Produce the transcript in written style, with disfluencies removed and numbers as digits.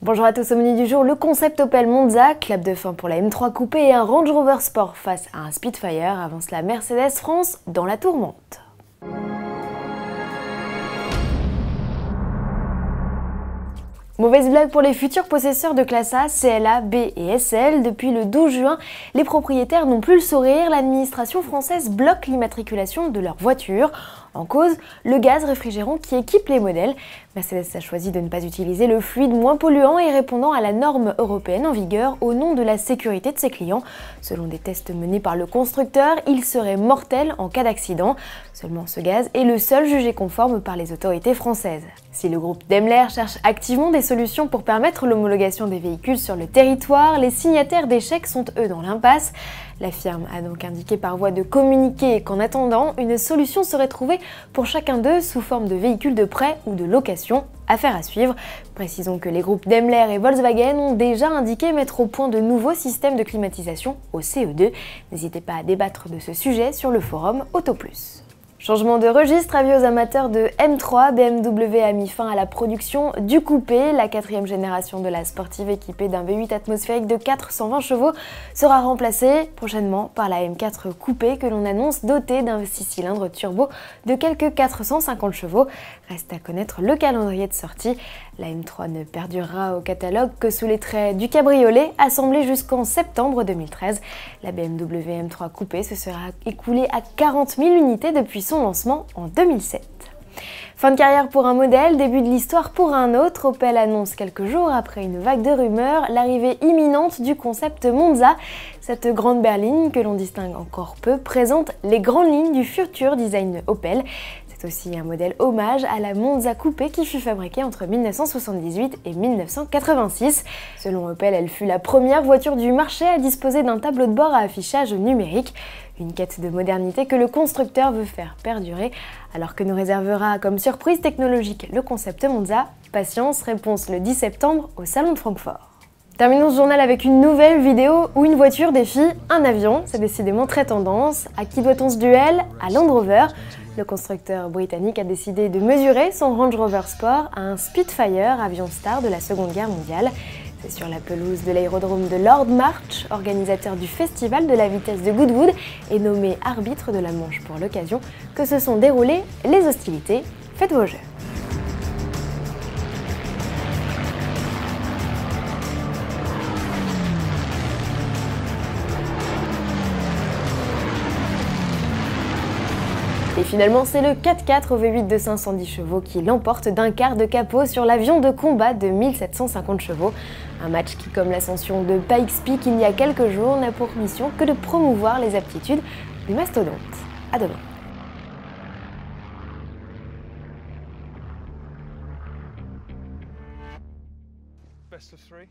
Bonjour à tous, au menu du jour, le concept Opel Monza, clap de fin pour la M3 Coupé et un Range Rover Sport face à un Spitfire, avance la Mercedes France dans la tourmente. Mauvaise blague pour les futurs possesseurs de classe A, CLA, B et SL. Depuis le 12 juin, les propriétaires n'ont plus le sourire. L'administration française bloque l'immatriculation de leurs voitures. En cause, le gaz réfrigérant qui équipe les modèles. Mercedes a choisi de ne pas utiliser le fluide moins polluant et répondant à la norme européenne en vigueur au nom de la sécurité de ses clients. Selon des tests menés par le constructeur, il serait mortel en cas d'accident. Seulement ce gaz est le seul jugé conforme par les autorités françaises. Si le groupe Daimler cherche activement des solutions pour permettre l'homologation des véhicules sur le territoire, les signataires des chèques sont eux dans l'impasse. La firme a donc indiqué par voie de communiqué qu'en attendant, une solution serait trouvée pour chacun d'eux sous forme de véhicules de prêt ou de location. Affaire à suivre. Précisons que les groupes Daimler et Volkswagen ont déjà indiqué mettre au point de nouveaux systèmes de climatisation au CO2. N'hésitez pas à débattre de ce sujet sur le forum Auto Plus. Changement de registre, avis aux amateurs de M3, BMW a mis fin à la production du coupé. La quatrième génération de la sportive équipée d'un V8 atmosphérique de 420 chevaux sera remplacée prochainement par la M4 coupé que l'on annonce dotée d'un 6 cylindres turbo de quelques 450 chevaux. Reste à connaître le calendrier de sortie. La M3 ne perdurera au catalogue que sous les traits du cabriolet, assemblé jusqu'en septembre 2013. La BMW M3 coupé se sera écoulée à 40 000 unités depuis son lancement en 2007. Fin de carrière pour un modèle, début de l'histoire pour un autre. Opel annonce quelques jours après une vague de rumeurs l'arrivée imminente du concept Monza. Cette grande berline que l'on distingue encore peu présente les grandes lignes du futur design Opel. C'est aussi un modèle hommage à la Monza coupé qui fut fabriquée entre 1978 et 1986. Selon Opel, elle fut la première voiture du marché à disposer d'un tableau de bord à affichage numérique. Une quête de modernité que le constructeur veut faire perdurer, alors que nous réservera comme surprise technologique le concept Monza. Patience, réponse le 10 septembre au Salon de Francfort. Terminons ce journal avec une nouvelle vidéo où une voiture défie un avion. C'est décidément très tendance. À qui doit-on ce duel? À Land Rover. Le constructeur britannique a décidé de mesurer son Range Rover Sport à un Spitfire, avion star de la Seconde Guerre mondiale. C'est sur la pelouse de l'aérodrome de Lord March, organisateur du festival de la vitesse de Goodwood et nommé arbitre de la Manche pour l'occasion, que se sont déroulées les hostilités. Faites vos jeux. Et finalement, c'est le 4x4 V8 de 510 chevaux qui l'emporte d'un quart de capot sur l'avion de combat de 1750 chevaux. Un match qui, comme l'ascension de Pikes Peak il y a quelques jours, n'a pour mission que de promouvoir les aptitudes du mastodonte. À demain. Best of three.